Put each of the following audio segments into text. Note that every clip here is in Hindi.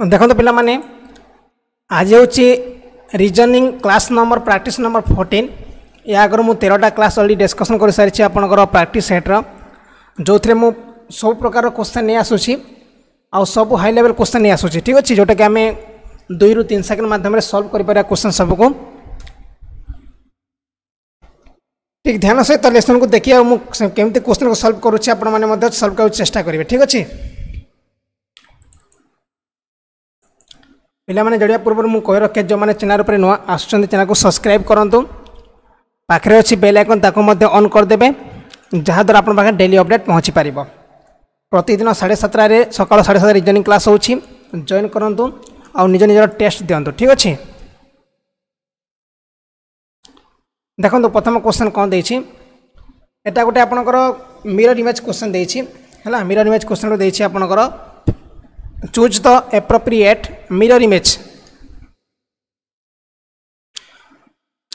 देखो तो पिला माने आज होची reasoning class number practice number 14 या अगर मु 13 टा क्लास ऑलरेडी डिस्कशन कर सारी छी आपन को प्रैक्टिस सेट रो जो थरे मु सब प्रकार क्वेश्चन नै आसु छी आ सब हाई लेवल क्वेश्चन नै आसु छी ठीक अछि जोटा के हमें 2 रु 3 सेकंड माध्यम रे सॉल्व करि पारा क्वेश्चन सब को ठीक ध्यान से त लेसन को देखिया मु केमते क्वेश्चन को सॉल्व करू छी आपन माने मध्य सॉल्व कर चेष्टा करिवे ठीक अछि पिला माने जडिया पूर्व मु कहि रखे जो माने चैनल ऊपर नवा आछन चैनल को सब्सक्राइब करंतु पाखरे अछि बेल आइकन ताको मध्ये ऑन कर देबे जहा द्वारा आपन पाखे डेली अपडेट पहुंची परिबो प्रतिदिन 7:30 रे सकाळ 7:30 रीजनिंग क्लास होउछि जॉइन करंतु आ निज निज टेस्ट देंतु ठीक अछि देखंतु प्रथम क्वेश्चन कोन देछि एटा गोटे आपनकर मिरर इमेज क्वेश्चन देछि हला मिरर इमेज क्वेश्चन रो देछि आपनकर choose the appropriate mirror image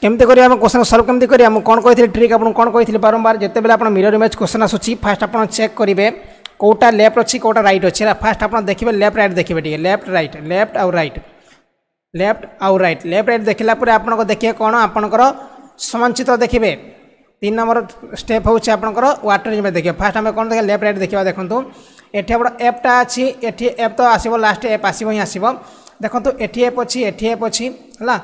केमते करिया हम क्वेश्चन सॉल्व केमते करिया हम कोन कहिथिले ट्रिक आपन कोन कहिथिले बारंबार जते बेला आपन मिरर इमेज क्वेश्चन आसुछि फर्स्ट आपन चेक करिवे कोटा लेफ्ट अछि कोटा राइट अछि फर्स्ट आपन देखिबे लेफ्ट राइट देखिबे ठीक लेफ्ट और राइट लेफ्ट राइट देखिला पर आपन को देखिए कोन आपन को समान चित्र देखिबे 3 नंबर स्टेप होउछि आपन को वाटर इमेज देखिए फर्स्ट हम कोन देखिए लेफ्ट राइट देखिबा देखंतु एठी बडा एप टा अछि एठी एप तो आसीबो लास्ट एप आसीबो ही आसीबो देखंतु एठी एप अछि हला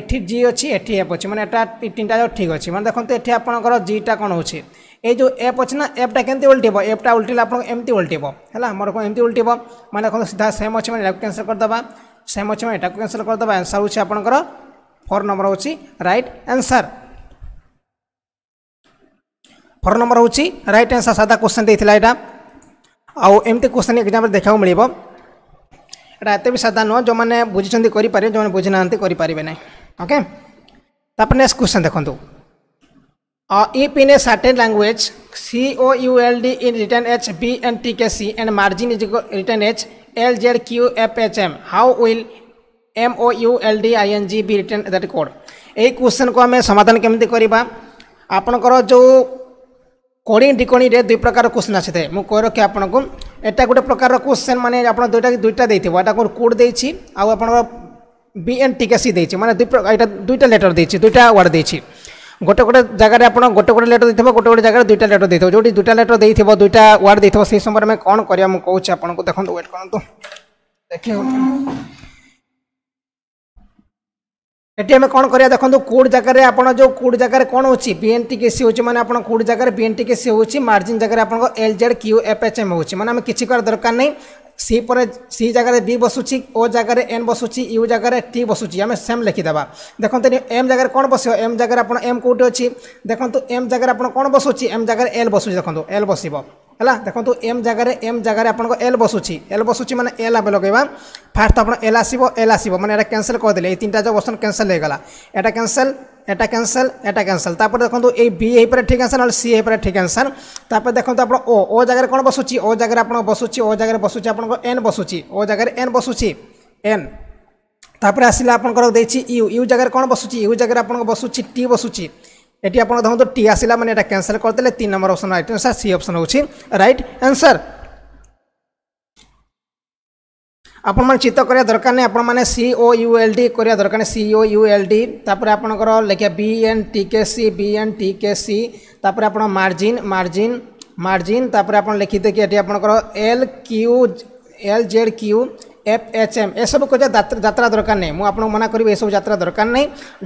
एठी जी अछि एठी एप अछि माने एटा तीनटा जो ठीक अछि माने देखंतु एठी आपन कर जी टा कोन होछि ए जो एप अछि ना एप टा केनते उल्टीबो एप टा उल्टीला आपन एमती उल्टीबो हला हमर को एमती उल्टीबो माने देखंतु सीधा सेम अछि माने एटा कैंसिल कर दबा सेम अछि माने एटा कैंसिल कर दबा आंसर होछि आपन कर 4 नंबर होछि राइट आंसर 4 नंबर होछि राइट आंसर सादा क्वेश्चन देथिला एटा आउ एमते क्वेश्चन एग्जाम रे देखाउ मिलिबो एटा एते भी सादा न जो माने बुझिसंती करि पारे जो माने बुझिनांती करि पारिबे नै ओके तापर नेक्स्ट क्वेश्चन देखंतु if in a certain language C O U L D in written H B and T K C and margin is written H L Z Q F H M how will M O U L D I N G be written that code ए क्वेश्चन को हमें समाधान केमते करिबा आपन कर जो कोडिंग डिकोनी रे दुई प्रकार क्वेश्चन आसे थे मु कह रखे आपन को एटा गोटे प्रकार क्वेश्चन माने आपन दुईटा देथिबो एटा को कोड देछि आ आपन बी एन टी के सी देछि माने दुई प्रकार एटा दुईटा लेटर देछि दुईटा वर्ड देछि गोटे गोटे जगह रे आपन गोटे गोटे लेटर देथिबो गोटे गोटे जगह रे दुईटा लेटर देथिबो जोडी दुईटा लेटर देथिबो दुईटा वर्ड देथिबो से समय में कोन करिया मु कहूछ आपन को देखन वेट करन तो देखियो एटी हमें कोन करिया देखंतु कोड जगह रे आपन जो कोड जगह रे कोन होछि बीएनटी के सी होछि माने आपन कोड जगह रे बीएनटी के सी होछि मार्जिन जगह रे आपन को L Z Q F H M होछि माने हम किछि कर दरकार नै सी पर सी जगह रे बी बसुछि ओ जगह रे एन बसुछि यू जगह रे टी बसुछि हम सेम लिखि देबा देखंतु एम जगह रे कोन बसियो एम जगह रे आपन एम कोड होछि देखंतु एम जगह रे आपन कोन बसुछि एम जगह रे एल बसुछि देखंतु एल बसिबो हला देखंतु एम जगह रे आपन को एल बसुछि माने एल आबे लगैबा फर्स्ट आपन एल आसीबो माने एटा कैंसिल कर देले ए तीनटा जो ऑप्शन कैंसिल हो गेला एटा कैंसिल तापर देखंतु ए बी ए पर ठीक आंसर और सी ए पर ठीक आंसर तापर देखंतु आपन ओ ओ जगह रे कोन बसुछि ओ जगह रे आपन बसुछि आपन को एन बसुछि ओ जगह रे एन बसुछि एन तापर आसीला आपन को देछि यू यू जगह रे कोन बसुछि यू जगह रे आपन को बसुछि टी बसुछि एटी आपन देखंतु टी आसीला माने एटा कैंसिल कर देले 3 number option right answer C option होछि राइट आंसर आपन मन चित्र करिया दरकार नै आपन माने C O U L D करिया दरकार नै C O U L D तापर आपन कर लेखिया बी एन टी के सी तापर आपन मार्जिन तापर आपन लिखि दे कि एटी आपन कर L Z Q F H M ए सब को यात्रा दरकार नै मु आपन मना करिवे ए सब यात्रा दरकार नै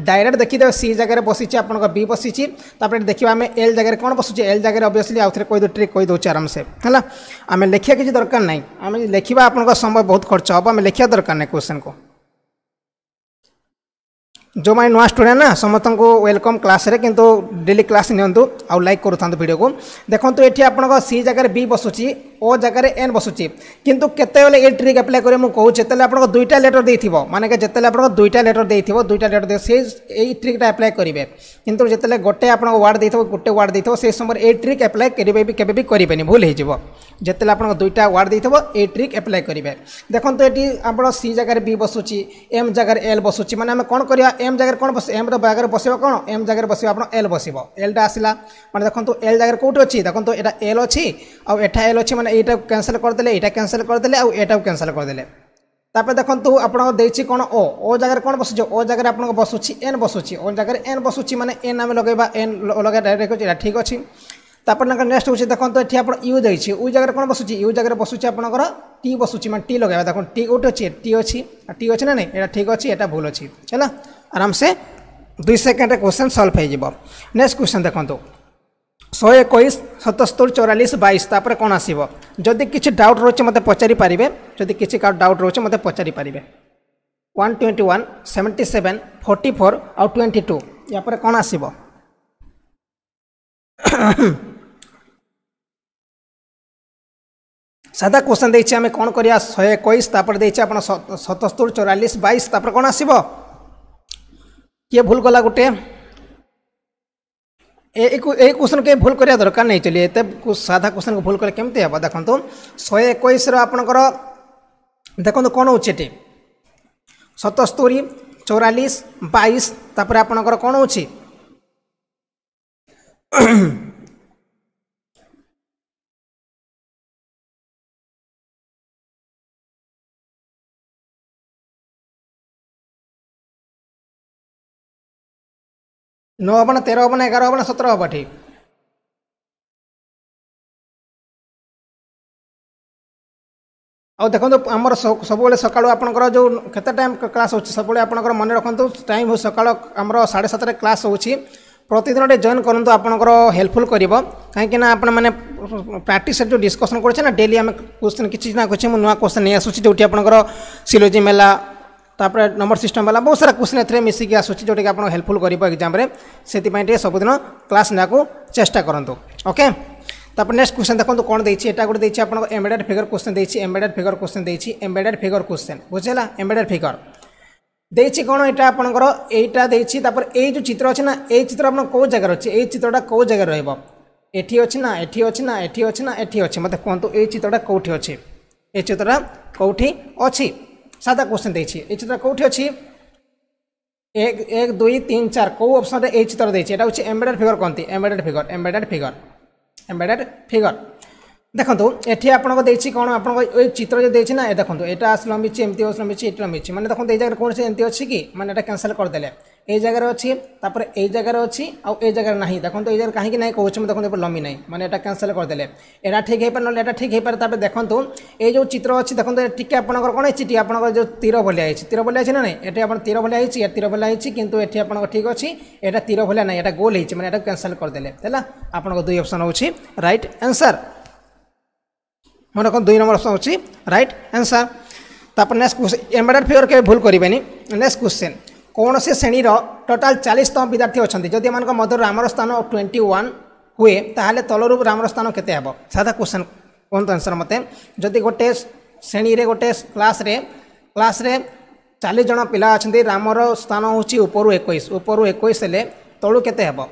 डायरेक्ट देखि दे सी जगह रे बसी छी आपन को बी बसी छी तापर देखिबा हमें एल जगह रे कोन बसु छी एल जगह रे ऑब्वियसली आउथरे कोइ दो ट्रिक कोइ दो आराम से हला हमें लेखिया किछ दरकार नै हमें लेखिबा आपन को समय बहुत खर्च होबा हमें लेखिया दरकार नै क्वेश्चन को जो माय नुवा स्टूडेंट ना समस्तन को वेलकम क्लास रे किंतु डेली क्लास नियंतु आ लाइक करथांत वीडियो को देखंतु एठी आपन को सी जगह रे बी बसुची ओ जगह रे एन बसुची किंतु केते बेले ए ट्रिक अप्लाई करे मु कहू जेतेले आपन को दुईटा लेटर देथिबो माने के जेतेले आपन को दुईटा लेटर देथिबो दे से ए ट्रिक टा अप्लाई करिवे किंतु जेतेले गोटे आपन को वर्ड देथिबो गोटे वर्ड देथिबो से समय ए ट्रिक अप्लाई करिवे भी केबे भी करिबेनी भूल हे जिवो जेतेले आपन को दुईटा वर्ड देथिबो ए ट्रिक अप्लाई करिवे देखंतु एठी आपन सी जगह रे बी बसुची एम जगह रे एल बसुची माने हम कोन करिया एम जगह कोन बस एम रो बागर बसिबो कोन एम जगह बसिबो आपन एल बसिबो एल टा आसीला माने देखंतु एल जगह कोठो अछि देखंतु एटा एल अछि आ एटा एल अछि माने एटा कैंसिल कर देले एटा कैंसिल कर देले आ एटा कैंसिल कर देले तापे देखंतु आपन देछि कोन ओ ओ जगह कोन बसु ओ जगह आपन बसुछि एन बसुछि ओ जगह एन बसुछि माने एन नाम लगेबा एन लगा डायरेक्ट होछि ठीक अछि तापन न नेक्स्ट होछि देखंतु एठी आपन यू देछि उ जगह कोन बसुछि यू जगह बसुछि आपन कर टी बसुछि माने टी लगेबा देखन टी ओट अछि टी अछि टी अछि ना नै एटा ठीक अछि एटा भूल अछि चला आराम से 2 सेकंड रे क्वेश्चन सॉल्व हे जेबो। नेक्स्ट क्वेश्चन देखंतु 121 77 44 22 तापर कोन आसीबो जदि किछि डाउट रोचे मते पचारि परिबे जदि किछि का डाउट रोचे मते पचारि परिबे 121 77 44 और 22 या पर कोन आसीबो सादा क्वेश्चन दैछि हमें कोन करिया 121 तापर दैछि अपन 77 44 22 तापर कोन आसीबो के भूल गला गुटे ए क्वेश्चन के भूल करिया दरकार नै चलिए एते साधा क्वेश्चन को भूल करे केमते हबा देखंतु 121 रो आपन कर देखंतु कोन होचेटी 77 44 22 तापर आपन कर कोन होची नौ अपन 13 अपन 11 अपन 17 अपन ठीक आ देखंतु हमर सब बेले सकाळ आपन कर जो केते टाइम क्लास होची सब बेले आपन कर मन रखंतु टाइम हो सकाळ हमर 7:30 रे क्लास होची प्रतिदिन रे जॉइन करंतु आपन कर हेल्पफुल करबो काहे कि ना आपन माने प्रैक्टिस जो डिस्कशन करछे ना डेली हम क्वेश्चन किछि ना किछि म नवा क्वेश्चन नै आसुची जोटी आपन कर सिलोजी मेला तापर नंबर सिस्टम वाला बहुत सारा क्वेश्चन एथरे मिसी के आसुची जोटे आपन हेल्पफुल करबो एग्जाम रे सेति पय सब दिन क्लास ना को चेष्टा करंतु ओके तापर नेक्स्ट क्वेश्चन देखंतु कोन दैछि एटा गुड दैछि आपन एम्बेडेड फिगर क्वेश्चन दैछि एम्बेडेड फिगर क्वेश्चन दैछि एम्बेडेड फिगर क्वेश्चन बुझला एम्बेडेड फिगर दैछि कोन एटा आपन कर एटा दैछि तापर ए जो चित्र अछि ना ए चित्र आपन को जगह अछि ए चित्रटा को जगह रहबो एठी अछि ना एठी अछि ना एठी अछि ना एठी अछि मते कोनतु ए चित्रटा कोठी अछि ए चित्रटा कोठी अछि सादा क्वेश्चन दैछि ए चित्र कोठी अछि 1 1 2 3 4 को ऑप्शन रे ए चित्र दैछि एटा होछि एम्बेडेड फिगर कोनती embedded figure embedded figure embedded figure देखंतु एठी आपन को दैछि कोन आपन को ए चित्र जे दैछि ना ए देखंतु एटा लंबी छि एमती होस लंबी छि एटा लंबी छि माने देखंतु ए जगह कोन से एमती अछि कि माने एटा कैंसिल कर देले ए जगह रे अछि तापर ए जगह रे अछि आ ए जगह नाही देखंतु ए जगह काहे कि नाही कहउछ म देखंतु लंबी नाही माने एटा कैंसिल कर देले एरा ठीक हे पर न एटा ठीक हे पर तापर देखंतु ए जो चित्र अछि देखंतु टिके आपनकर कोन अछि टी आपनकर जो तीर भलिया अछि ना नाही एटा आपन तीर भलिया अछि या तीर भलिया अछि किंतु एठी आपनकर ठीक अछि एटा तीर भलिया नाही एटा गोल हे छि माने एटा कैंसिल कर देले हैला आपनकर दुई ऑप्शन होछि राइट आंसर मन को दुई नंबर ऑप्शन होछि राइट आंसर तापर नेक्स्ट क्वेश्चन एम्बेडेड फिगर के भूल करिबेनी नेक्स्ट क्वेश्चन कौन से श्रेणी रो टोटल 40 तम विद्यार्थी अच्छा जदि मान मध्य रामर स्थान 21 हुए ताहले तलरू रामर स्थान केते हेबो सादा क्वेश्चन कोन आंसर मते जदि गोटे श्रेणी रे गोटे क्लास रे 40 जण पिला अछंती रामर स्थान होची उपरु 21 ले तलू केते हेबो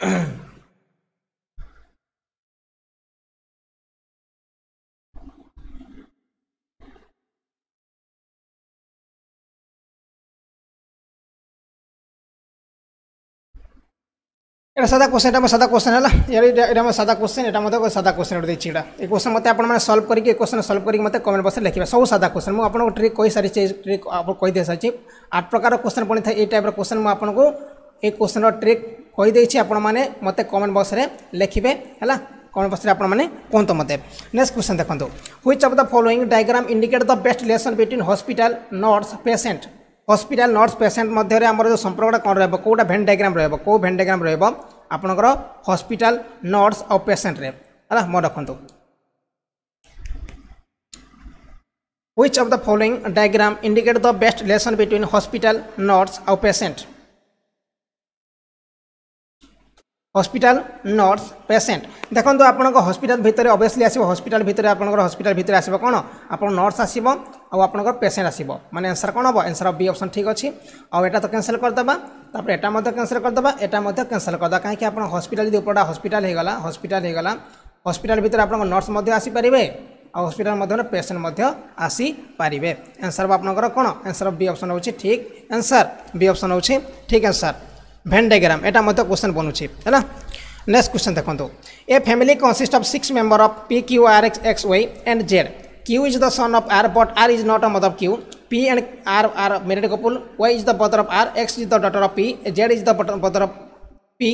एटा सादा क्वेश्चन एटा म सादा क्वेश्चन हला यार एटा म सादा क्वेश्चन एटा मते सादा क्वेश्चन ओड दैछि एटा ए क्वेश्चन मते आपन माने सॉल्व करी के क्वेश्चन सॉल्व करी मते कमेंट बॉक्स लिखिबा सब सादा क्वेश्चन म आपन ट्रिक कोइ सारी ट्रिक आप कोइ दे साची आठ प्रकार क्वेश्चन पणी था ए टाइप रो क्वेश्चन म आपन को ए क्वेश्चन रो ट्रिक कोइ दैछि आपन माने मते कमेंट बॉक्स रे लिखिबे हला कमेंट बॉक्स रे आपन माने कोन त मते। नेक्स्ट क्वेश्चन देखंतु which of the following diagram indicate the best relation between hospital nurse patient hospital nurse patient मध्य रे हमर जो संपर्कटा कोन रहबो कोडा भेन डायग्राम रहबो को भेन डायग्राम रहबो आपनकर हॉस्पिटल नर्स और पेशेंट रे हला म रखंतु which of the following diagram indicate the best relation between hospital nurse और पेशेंट हॉस्पिटल नर्स पेशेंट देखंतु आपनकर हॉस्पिटल भितरे ऑब्वियसली आसीबो हॉस्पिटल भितरे आपनकर हॉस्पिटल भितरे आसीबो कोन आपन नर्स आसीबो आ आपनकर पेशेंट आसीबो माने आंसर कोन हबो आंसर बी ऑप्शन ठीक अछि आ एटा तो कैंसिल कर दबा तापर एटा मते कैंसिल कर दबा एटा मते कैंसिल कर दबा काहे कि आपन हॉस्पिटल जे उपडा हॉस्पिटल हे गला हॉस्पिटल भितर आपन नर्स मधे आसी परिबे आ हॉस्पिटल मधे पेशेंट मधे आसी परिबे आंसर बा आपनकर कोन आंसर बी ऑप्शन होछि ठीक आंसर बी ऑप्शन होछि ठीक आंसर भेन डायग्राम एटा मते क्वेश्चन बनुछि हैला। नेक्स्ट क्वेश्चन देखो a family consist of 6 member of P Q R X X Y and Z Q is the son of R, but R is not a mother of Q. P and R are married couple. Y is the brother of R. X is the daughter of P. Z is the brother of P.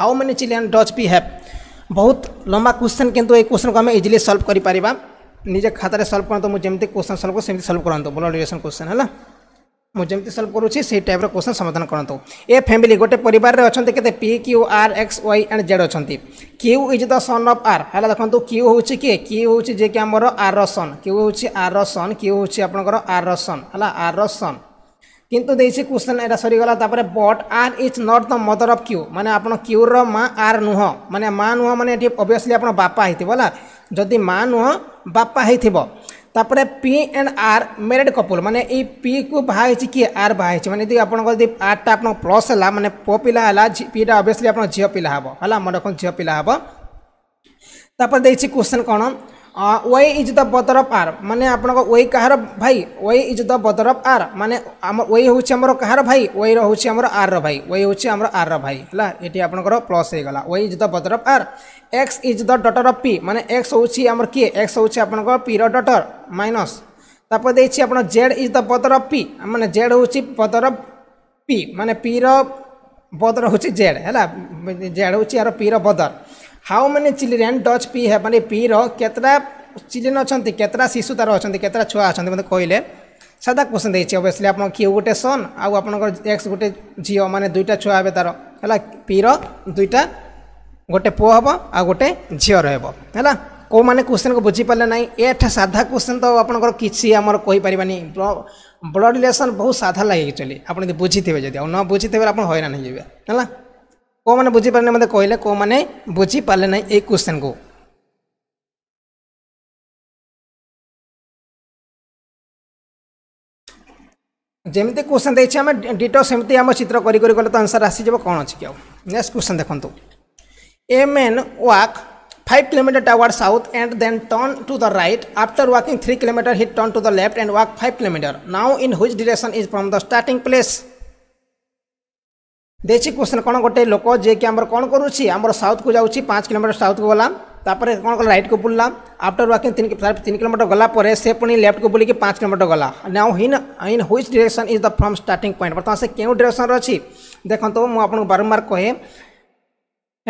How many children does P have? बहुत लंबा क्वेश्चन किंतु एक क्वेश्चन को हमें इजिली सॉल्व करी पारिबा निजे खातारे सॉल्व करन तो मु जेमते क्वेश्चन सॉल्व को सेमते सॉल्व करन तो बोल रिलेशन क्वेश्चन हला मु जेमते सॉल्व करू छी सेही टाइप रो क्वेश्चन समाधान करन तो ए फैमिली गोटे परिवार रे अछंते केते P Q R X Y and Z अछंती Q is the son of R हला देखन तो Q होउची के Q होउची जे के हमरो R रो सन Q होउची R रो सन Q होउची आपन कर R रो सन हला R रो सन किंतु देइसी क्वेश्चन एरा सरी गला तापर but R is not the mother of Q माने आपन क्यू रो मां आर नुह माने मां नुह माने एठी ऑब्वियसली आपन बापा हिथि बोला जदी मां नुह बापा हिथिबो तापर P and R married couple माने ए पी को भाई छि के आर भाई छि माने यदि आपन को यदि आर ता आपन प्लस हला माने पो पिला हला पी ता ऑब्वियसली आपन झियो पिला हबो हला मन कोन झियो पिला हबो तापर देइसी क्वेश्चन कोन y is the brother of r माने आपन को y कहार भाई y is the brother of r माने हमर y होछि हमर कहार भाई y रो होछि हमर r रो भाई y होछि हमर r रो भाई हला एटी आपन को प्लस हे गला y is the brother of r x is the daughter of p माने x होछि हमर के x होछि आपन को p रो डॉटर माइनस तापर दै छि आपन z is the brother of p माने z होछि ब्रदर ऑफ p माने p रो ब्रदर होछि z हला z होछि आरो p रो brother how many children does P है माने पी रो केतरा चिल्ड्रेन अछंती केतरा शिशु तार अछंती केतरा छुआ अछंती मते कहले सादा क्वेश्चन दै छै ऑब्वियसली आपन क्यू गोटे सन आ आपन एक्स गोटे जियो माने दुईटा छुआ हेबे तारो हला पी रो दुईटा गोटे पो हबो आ गोटे जियो रहबो हला को माने क्वेश्चन को बुझी पाले नै एठा सादा क्वेश्चन तो आपन को किछि हमर कहि परिबानी ब्लड रिलेशन बहुत सादा लागि चली आपन यदि बुझिथिबे जदी आ न बुझिथिबे आपन होइना नै जेबे हला को माने बुझी पाले मते कहले को माने बुझी पाले नै ए क्वेश्चन को जेमते क्वेश्चन दै छै हम डिटो सेमते हम चित्र करी करी गले त आंसर आसी जेबो कोन अछि कियो नेक्स्ट क्वेश्चन देखंतु a man walk 5 kilometre toward south and then turn to the right after walking 3 kilometre he turn to the left and walk 5 kilometre now in which direction is from the starting place देछि क्वेश्चन कोन गोटे लोक जे कि हमर कोन करूछि हमर साउथ को जाउछि 5 किलोमीटर साउथ को गला तापर कोन को राइट को बुलला आफ्टर वॉकिंग 3 किलोमीटर गला परे से पनी लेफ्ट को बुली के 5 किलोमीटर गला now in which direction is the from starting point बता से केउ डायरेक्शन रछि देखन तो मु आपन बारंबार कहे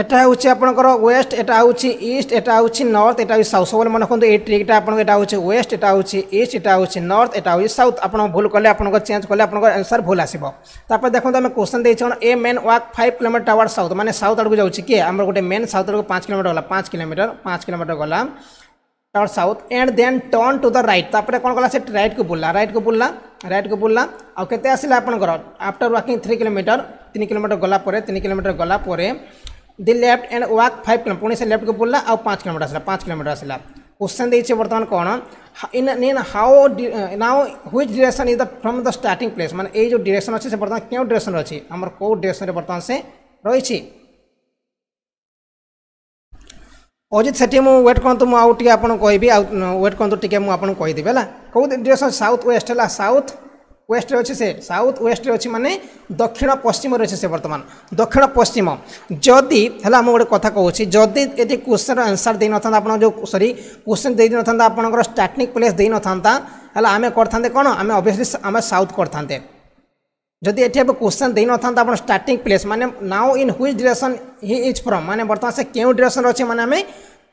एटा होछि आपन को वेस्ट एटा होछि ईस्ट एटा होछि नॉर्थ एटा होछि साउथ सब मन कोन ए ट्रिकटा आपन एटा होछि वेस्ट एटा होछि ईस्ट एटा होछि नॉर्थ एटा होछि साउथ आपन भूल करले आपन को चेंज करले आपन को आंसर भूल आसीबो तापर देखो हम क्वेश्चन दै छौ a main walk 5 kilometre toward south माने साउथ आड़ को जाउ छी के हमर गोटे मेन साउथ आड़ को 5 किलोमीटर होला 5 किलोमीटर होला toward south and then turn to the right तापर कोन गला से राइट को बुलला आ केते आसीला आपन को आफ्टर वॉकिंग 3 किलोमीटर गला परे the left and walk 5 kilometre पुणे से लेफ्ट को बोलला आ 5 किलोमीटर आसला क्वेश्चन दै छै वर्तमान कोन in how now which direction is the from the starting place माने ए जो डायरेक्शन अछि से वर्तमान केउ डायरेक्शन अछि हमर को डायरेक्शन रे वर्तमान से रहि छी अजित सेठी मु वेट करन तो मु आउट के आपन कहबी वेट करन तो टिके मु आपन कहि देबे हला को डायरेक्शन साउथ वेस्ट हला साउथ वेस्ट रे से साउथ वेस्ट रे माने दक्षिण पश्चिम रे से वर्तमान दक्षिण पश्चिम जदि हला हम गोटे कथा कहूछि जदि एते क्वेश्चन आंसर देन नथन आपन जो सॉरी क्वेश्चन देन नथन आपनकर स्टार्टिंग प्लेस देन नथन हला आमे करथांते कोन आमे ऑब्वियसली आमे साउथ करथांते जदि एते क्वेश्चन देन नथन आपन स्टार्टिंग प्लेस माने now in which direction he is from माने वर्तमान से केउ डायरेक्शन अछि माने आमे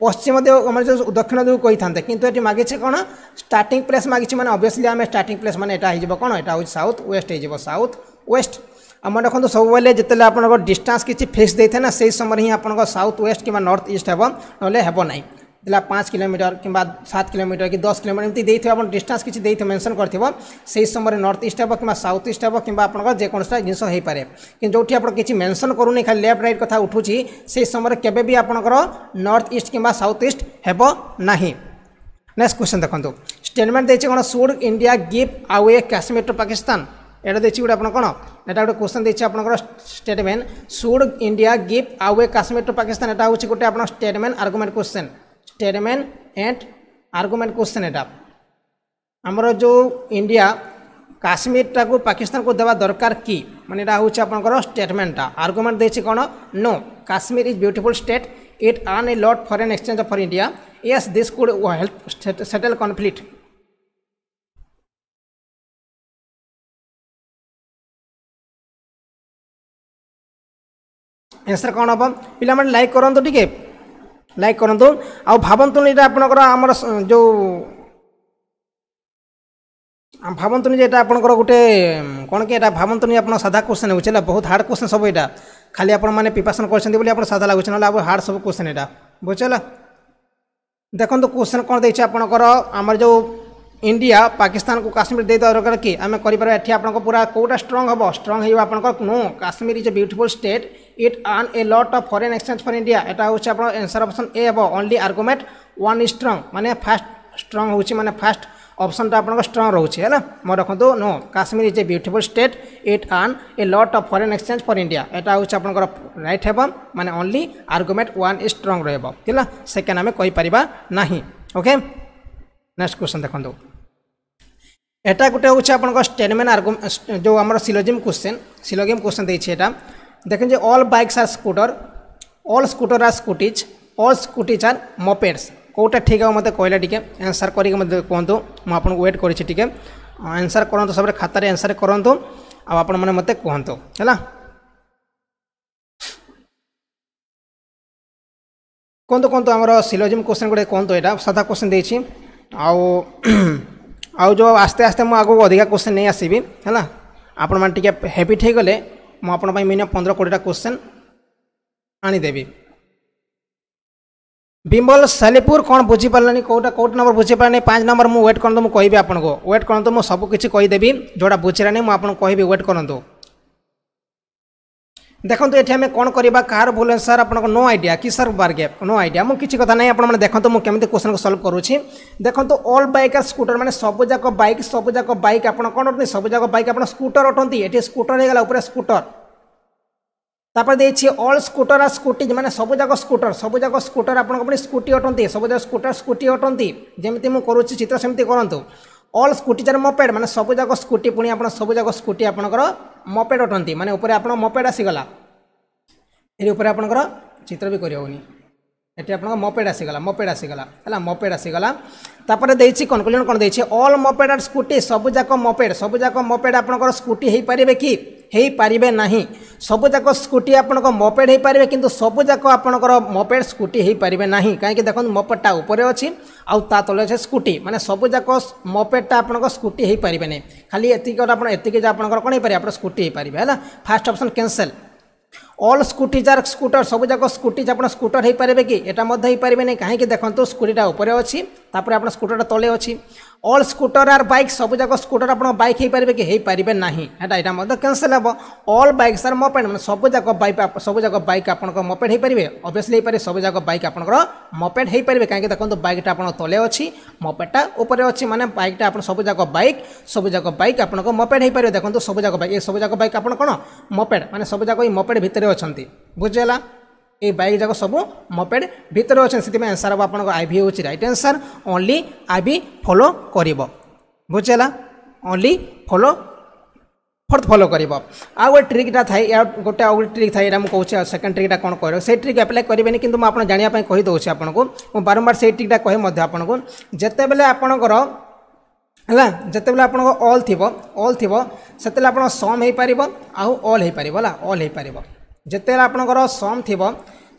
पश्चिम देव हमर जो दक्षिण देव कहि थांते किंतु एटी मागे छे कोन स्टार्टिंग प्लेस मागे छे माने ऑब्वियसली हम स्टार्टिंग प्लेस माने एटा हि जेबो कोन एटा हो साउथ वेस्ट हि जेबो साउथ वेस्ट हम देखन तो सब बेले जतले आपन को डिस्टेंस किछि फिक्स दैथे ना सेही समय ही आपन को साउथ वेस्ट किबा नॉर्थ ईस्ट हेबो नले हेबो नै देला 5 किलोमीटर किबा 7 किलोमीटर कि 10 किलोमीटर इति दैथे आपन डिस्टेंस किछि दैथे मेंशन करथिबो सेही समय नॉर्थ ईस्ट हेबो किबा साउथ ईस्ट हेबो किबा आपन को जे कोनसा जिंस होई पारे कि जोठी आपन किछि मेंशन करू नै खाली लेफ्ट राइट कथा उठू छी सेही समय केबे भी आपन को नॉर्थ ईस्ट किबा साउथ ईस्ट हेबो नाही नेक्स्ट क्वेश्चन देखंतु स्टेटमेंट दैछि कोन should India give away Kashmir to Pakistan एटा दैछि गुड आपन कोन एटा गुड क्वेश्चन दैछि आपन को statement should India give away Kashmir to Pakistan एटा होछि गुटे आपन statement argument question statement and argument question एटा हमरो जो इंडिया काश्मीर टाक पाकिस्तान को देवा दरकार कि माने एटा होउछ आपनकर स्टेटमेंटा आर्गुमेंट देछि कोन no Kashmir is beautiful state it earn a lot foreign exchange for India yes this could help settle conflict answer कोन हम पिला माने लाइक करंतो ठीक लाइक करंतो आ भाबंतो एटा आपनकर हमर जो आम भावतुनि जे एटा आपनकर गोटे कोन के एटा भावतुनि आपन साधा क्वेश्चन होचला बहुत हार्ड क्वेश्चन सब एटा खाली आपन माने प्रिपरेशन करछन बोली आपन साधा लागुछ न अब हार्ड सब क्वेश्चन एटा बुझला देखन तो क्वेश्चन कोन दैछ आपनकर हमर जो इंडिया पाकिस्तान को काश्मीर दे दरकार कि आमे करि पर एठी आपनकर पूरा कोटा स्ट्रांग हबो स्ट्रांग हेबो आपनकर no Kashmir is a beautiful state it earn a lot of foreign exchange for India एटा होछ आपन आंसर ऑप्शन ए हबो only argument one is strong माने फास्ट स्ट्रांग होछ माने फास्ट ऑप्शन टा आपन स्ट्रांग रहउछे हैना म रखतो no Kashmir is a beautiful state it earn a lot of foreign exchange for India एटा होछ आपन को राइट हेबो माने only argument one is strong रहबो किला सेकंड हमें कोइ परिबा नाही ओके नेक्स्ट क्वेश्चन देखंतो एटा गुटे होछ आपन को स्टेटमेंट आर्गुमेंट जो हमर सिलोजिम क्वेश्चन दैछे एटा देखन जे all bikes are scooter all scooter are scooties all scooties are mopeds कोटा ठीक है मतलब कहला टिके आंसर करिक मतलब कोंतो म आपन वेट करै छी टिके आंसर करंतो सबरे खाता रे आंसर करंतो आ आपन माने मते कोंतो हैला कोंतो कोंतो हमरो सिलोजिम क्वेश्चन गडे कोंतो एटा सादा क्वेश्चन दै छी आ आ जो आस्ते आस्ते म आगो अधिक क्वेश्चन नै आसीबी हैला आपन माने टिके हैवी ठै गेले म आपन पई मिनिमम 15 कोटीटा क्वेश्चन आनी देबी बिम्बल सालेपुर कौन बुझी पालानी कोटा कोट नंबर बुझी पालानी 5 नंबर मु वेट करन तो मु कहिबे आपन को वेट करन तो मु सब किछि कहि देबी जोडा बुझिरा नै मु आपन कहिबे वेट करन तो देखन तो एठे हमें कोन करबा कार बोल सर आपन को नो आईडिया कि सर बार गैप नो आईडिया मु किछि कथा नै आपन माने देखन तो मु केमिते क्वेश्चन को सॉल्व करू छी देखन तो ऑल बाइक आ स्कूटर माने सब जाको बाइक आपन कोन नै सब जाको बाइक आपन स्कूटर ओठंती एठे स्कूटर हे गेला ऊपर स्कूटर तापर दे छी ऑल स्कूटर आ स्कूटीज माने सब जाको स्कूटर आपन को स्कूटी ओठंती सब जाको स्कूटर स्कूटी ओठंती जेमति मु करू छी चित्र सेमति करंतु ऑल स्कूटीज आर मोपेड माने सब जाको स्कूटी पुणी आपन सब जाको स्कूटी आपन को मोपेड ओठंती माने ऊपर आपन मोपेड आसी गला एरे ऊपर आपन को चित्र भी करियोनी एते आपन को मोपेड आसी गला हला मोपेड आसी गला तापर दे छी कंक्लूजन कोन दे छी ऑल मोपेड आर स्कूटी सब जाको मोपेड आपन को स्कूटी हे परिबे की हे पारिबे नाही सब जाको स्कूटी आपन को मोपेड हे पारिबे किंतु सब जाको आपन को मोपेड स्कूटी हे पारिबे नाही काहे कि देखन मोपेड टा ऊपर अछि आ ता तले छै स्कूटी माने सब जाको मोपेड टा आपन को स्कूटी हे पारिबे नै खाली एति के आपन एति के जे आपन को कोन हे पारि आपन स्कूटी हे पारिबे हैला first option cancel all scooties are scooter सब जाको स्कूटीज आपन स्कूटर हे पारिबे कि एटा मध्ये हे पारिबे नै काहे कि देखन तो स्कूटी टा ऊपर अछि तापर आपन स्कूटर टा तले अछि ऑल स्कूटर आर बाइक सब जाको स्कूटर आपन बाइक हे पारिबे कि हे पारिबे नाही एटा एटा मत कैंसिल हबो ऑल बाइक्स आर मोपेड माने सब जाको बाइक आपन को मोपेड हे पारिबे ऑब्वियसली हे पारि सब जाको बाइक आपन को मोपेड हे पारिबे काहे कि देखन तो बाइक टा आपन तले अछि मोपेड टा ऊपर अछि माने बाइक टा आपन सब जाको बाइक आपन को मोपेड हे पारिबे देखन तो सब जाको बाइक आपन कोन मोपेड माने सब जाको मोपेड भितरे अछंती बुझेला ए बाइक जाक सब मोपेड भितर अच्छे से आंसर हम आपको आईवी होची right answer only IV follow करिवो बुझेला ओनली फॉलो फोर्थ फॉलो करिवो आ गो ट्रिक टा थाई या गोटे आ ट्रिक थाई एटा मु कहू सेकंड ट्रिक टा कोन करो से ट्रिक अप्लाई करिवे नै किंतु म आपन जानिया पई कहि दउछ आपन को म बारंबार से ट्रिक टा कहि मध्य आपन को जते बेले आपन कर हला जते बेले आपन को ऑल थिवो सेते बेले आपन सम हे परिवो आ ऑल हे परिवो हला ऑल हे परिवो जते आपनकर सम थिवो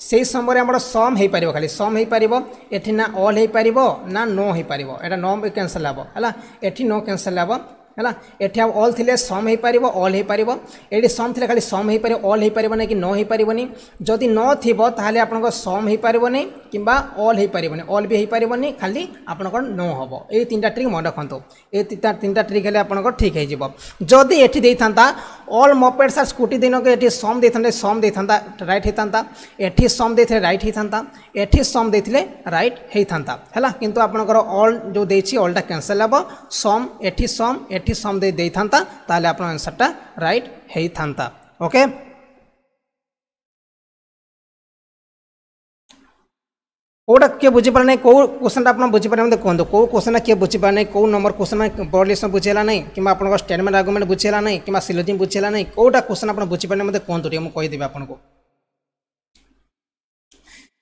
सेही समय रे हमर सम हे परिवो खाली सम हे परिवो एठी ना ऑल हे परिवो ना नो हे परिवो एटा नो कैंसिल हबो हला एठी नो कैंसिल हबो हला एठी अब ऑल थिले सम हे परिवो ऑल हे परिवो एडी सम थिले खाली सम हे परिवो ऑल हे परिवो नै कि नो हे परिवो नै जदि नो थिवो ताहाले आपनकर सम हे परिवो नै किबा ऑल हे परिवो नै ऑल भी हे परिवो नै खाली आपनकर नो हबो ए तीनटा ट्रिक मन रखंतो ए तीनटा ट्रिक हेले आपनकर ठीक हे जिवो जदि एठी देइथांता ऑल मोपेड्स आर स्कूटी दिनो के एठी सम देइथांता राइट हेइथांता एठी सम देइथिले राइट हेइथांता एठी सम देइथिले राइट हेइथांता हला किंतु आपनकर ऑल जो देछि ऑल टा कैंसिल हबो सम एठी सम दे देइथांता ताले आपन आंसर टा राइट हेइथांता ओके कोटा के बुझी पर नहीं को क्वेश्चन आपन बुझी पर कहूँ कौ क्वेश्चन किए बुझी पर नहीं कौ नंबर क्वेश्चन बॉडलेसन बुझेला नहीं कि आपको स्टेटमेंट आर्गुमेंट बुझेला नहीं कि सिलोजिम बुझेला नहीं कौटा क्वेश्चन आपन बुझी पर मत कहूँ टे मुझेदेवी आपको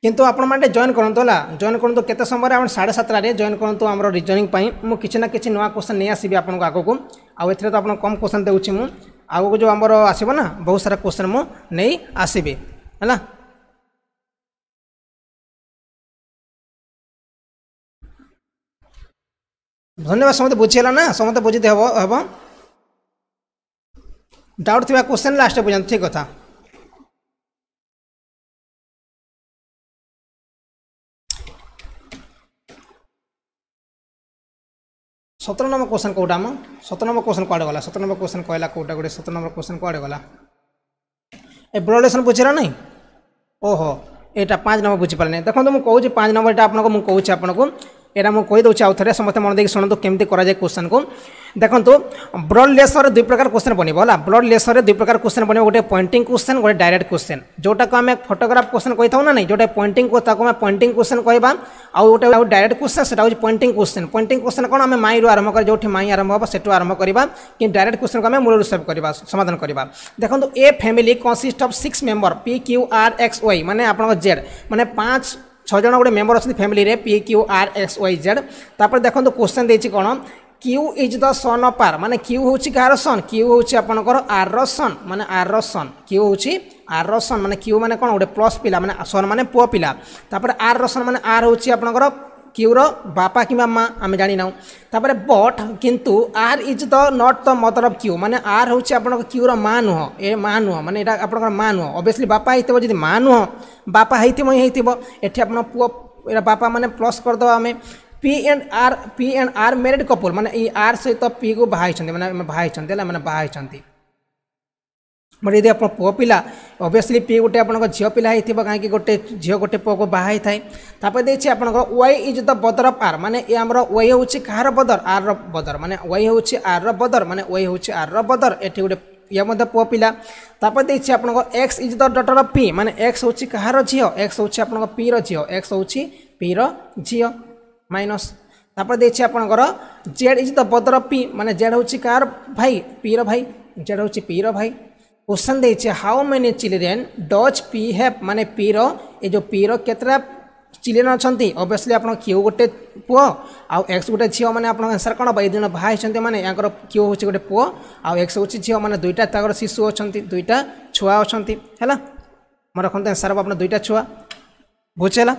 किंतु आपण मैंने जॉइन करते जॉइन करते केत समय आप 7:30 जॉइन करते आम रिजनिंग मुझे ना कि नुआ क्वेश्चन नहीं आसबि आपको आगक आउ ए तो आप कम क्वेश्चन देउछि मु आगक जो आमर आसब ना बहुत सारा क्वेश्चन मु नहीं आसबि है धन्यवाद समझे बुझीला ना समझे बुझीते हम डाउट थी क्वेश्चन लास्ट बुझा ठीक कथा सतर नंबर क्वेश्चन कौटा आम सतर नंबर क्वेश्चन कौटे गला सतर नंबर क्वेश्चन कहला कौटा गोटे सतर नंबर क्वेश्चन कौटे गला ए ब्रॉडलेसन बुझेला नहीं ओहो एटा 5 नंबर बुझी पारे देखो मुझे कहूँ 5 नंबर एटा आपको मुझे आपको एटा मुझे आउ थे समस्त मन देखिए शुणु केमती कराए क्वेश्चन को देखो ब्रॉड लेसर दुई प्रकार क्वेश्चन बनब है ब्रॉड लेसर दुई प्रकार क्वेश्चन बनब गोटे पॉइंटिंग क्वेश्चन गोटे डायरेक्ट क्वेश्चन जोटा को आम फोटोग्राफ क्वेश्चन कही था ना नहीं जोटा पॉइंटिंग पॉइंटिंग क्वेश्चन कहवा आउ गोटे डायरेक्ट क्वेश्चन से पॉइंटिंग क्वेश्चन कौन आम माई रू आरंभ कर जो माई आरंभ हम सेठू आरंभ करवा कि डायरेक्ट क्वेश्चन को आम मूल सेव करवा समाधान करवा देखो a family consist of 6 member P Q R X Y माने आपन जेड माने 5-6 जन गोटे मेंबर अच्छे फैमिली रे P Q R X Y Z तापर देखो क्वेश्चन देछि कोन Q is the son of R माने क्यू हूँ कार सन क्यू हूँ आपंकर आर र सन माने आर र सन क्यू हूँ आर र सन माने क्यू माने कौन गोटे प्लस पिला माने सन माने पुआ पिला तापर आर र सन माने आर हूँ आपंकर क्यू रो बापा कि माँ आम जानी ना तापर बट किंतु R is the not the mother of Q माने आर हूँ आपंकर क्यूर माँ नुह ए माँ नुह माने यहाँ आपंकर माँ नुह ओबियसली बापा होइथिबो जदि माँ नुह बापा होइथिबो होइथिबो एठी आपन पुआ ए बापा माने प्लस करदो आम P and R married couple माने आर सहित पी को बाहर माने बाहर माने बाहर मैं यदि आप पुओ पिला ओबियसली पी गोटे आप झील पिला होता कहीं गोटे झील गोटे पुओ को बाहर थाए तापर आप Y is the brother of R माने आम वाई हूँ कहार बदर आर र बदर माने वाई हूँ आर र बदर माने वाई हूँ आर र बदर एटी गोटे या मध्य पुओ पिला तापर आप X is the daughter of P माने एक्स हूँ कहार झील एक्स हूँ आप पी र झील एक्स हूँ पी र झील माइनस तापर देछि आपनकर Z is the brother of P माने जेड होछि कार भाई पी रो भाई जेड होछि पी रो भाई क्वेश्चन देछि how many children does P have माने पी रो ए जो पी रो केतरा चिल्ड्रेन अछंती ओबियसली आपन क्यू गोटे पुओ आ एक्स गोटे झियो माने आपन आंसर कोन बाई दिन भाई अछंती माने यांकर क्यू होछि गोटे पुओ आ एक्स होछि झियो माने दुईटा ताकर शिशु अछंती दुईटा छुआ अछंती हैला मन रखंत आंसर आपन दुईटा छुआ बुझेला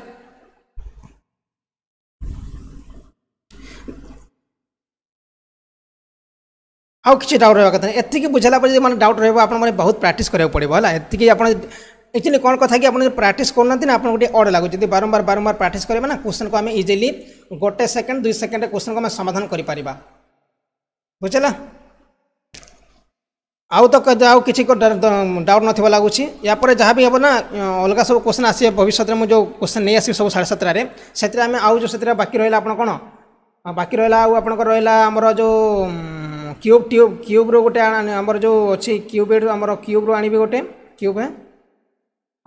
आउ कि डाउट रहा कथा एति बुझाला पर मैं डाउट रहा आपने बहुत प्रैक्टिस करा पड़ो है एति आप एक्चुअली कौन कथा कि आप प्रैक्टिस करना ना आपको गोटे अड लगुच बारंबार बारंबार प्रैक्टिस करें ना क्वेश्चन को आम इजिली गोटे सेकेंड दुई सेकेंड क्वेश्चन को आम समाधान कर बुझेला आउ तो आउ कि डाउट ना लगुच यापर जहाँ भी हम ना अलग सब क्वेश्चन आसे भविष्य में जो क्वेश्चन नहीं आसबि सब 7:30 से आम आउ जो से बाकी रहा आप कौन बाकी रहा रहा आमर जो क्यूब ट्यूब क्यूब रो गोटे आम जो अच्छी क्यूब रो आनी गोटे क्यूब है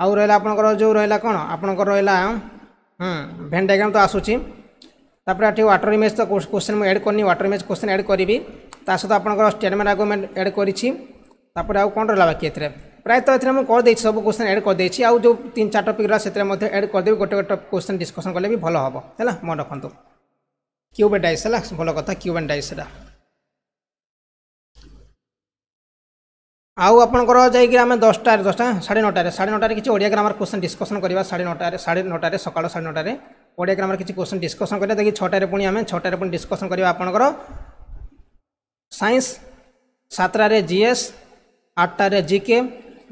आउ रहा आपंकर जो रहा कौन आपंकर रहा भेन डायग्राम तो आसूची तापर वाटर इमेज तो क्वेश्चन मुझे एड करनी वाटर इमेज क्वेश्चन एड करी सहित आपंकर स्टेटमेंट आर्गुमेंट एड करपर आउ कौन रहा बाकी ए प्रायतः एथे मुझे करदे सब क्वेश्चन एड करदे आउ जो 3-4 टॉपिक रहा से एड करदेवी गोटे गोटे क्वेश्चन डिस्कसन कले भी भल हम है मन रखु क्यूब एंड डाइस है भल कथा क्यूब एंड डाइस आउ आपंकर जामें 10:30 साढ़े 9 किसी ओडिया ग्रामर क्वेश्चन डिस्कसन करवा 9:30 सकाल 9:30 ओडिया ग्रामर किसी क्वेश्चन डिस्कसन करवा देखिए 6 पुणी आम 6 पुणी डिस्कसन करवा आपंकर साइंस 7 जीएस 8 जीके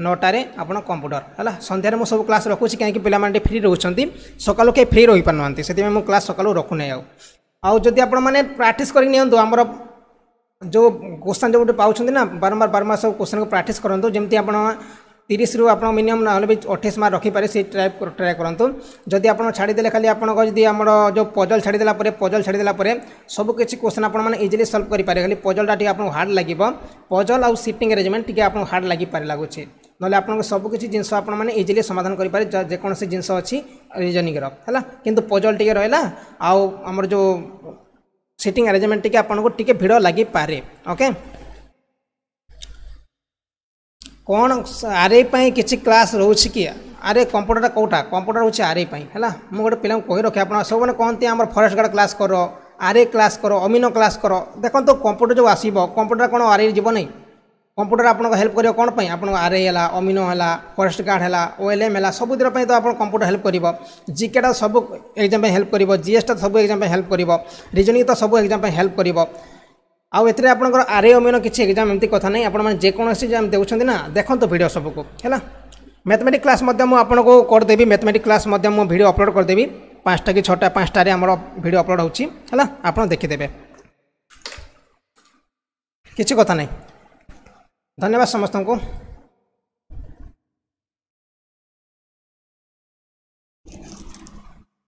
9 आप कंप्यूटर है सन्धार मुझे सब क्लास रखुच्छी कहीं पे फ्री रोचान सकाल कहीं फ्री रही पारना से मुझे क्लास सकाल रखुना आउ जब आप प्राक्ट करमर जो क्वेश्चन जो गोटे पाँच ना बारंबार बारंबार सब क्वेश्चन को प्राक्ट करूँ जमी आप 30 रु आप मिनिमम ना भी 28 मार्क रखिपारे से ट्राए करूँ जदि आप छाड़दे खाली आपड़ी आम जो पजल छाड़देला पजल छाड़देला सबकि क्वेश्चन आपजिली सल्व करेंगे खाली पजलटा टी हार्ड लगे पजल आउ शिफ्टिंग एरेजमेंट टी आप हार्ड लगे लगुच ना आपको सबकि जिनस इजिली समाधान करें जेकोसी जिनस अच्छी रिजनिंग है कि पजल टी रहा आमर जो सीटिंग अरेंजमेंट टी आपको टी भिड़ लगी पारे ओके कौन आरआई पाई किसी क्लास रोच कि आरआई कंप्यूटर कौटा कंप्यूटर रोच आरआई पाई है मुझे गोटे पिला कही रखे आप सब मैंने कहते हैं आम फॉरेस्ट गार्ड क्लास कर आरआई क्लास कर अमीन क्लास कर देखो तो कंप्यूटर जो आसो कंप्यूटर कौन आरआई जीवन नहीं कंप्यूटर आपको हेल्प कर कौन पाई आप आरआई है अमीन है फॉरेस्ट गार्ड है ओएलएम है सबुद तो आप कंप्यूटर हेल्प कर जीके टा सब एग्जाम हेल्प कर जीएस टा सब एग्जाम हेल्प कर रीजनिंग तो सब एग्जाम हेल्प कर आउ ए आरआई अमीन किसी एग्जाम एमती कथ नहीं आपने जेकोसी एग्जाम देखते ना देखो तो वीडियो सबको है मैथमेटिक्स क्लास आपको करदेवी मैथमेटिक्स क्लास वीडियो अपलोड करदेवी 5टा कि 6टा 5टारे आम वीडियो अपलोड होची है आप देखिदेवे किसी कथा नहीं धन्यवाद समस्त को।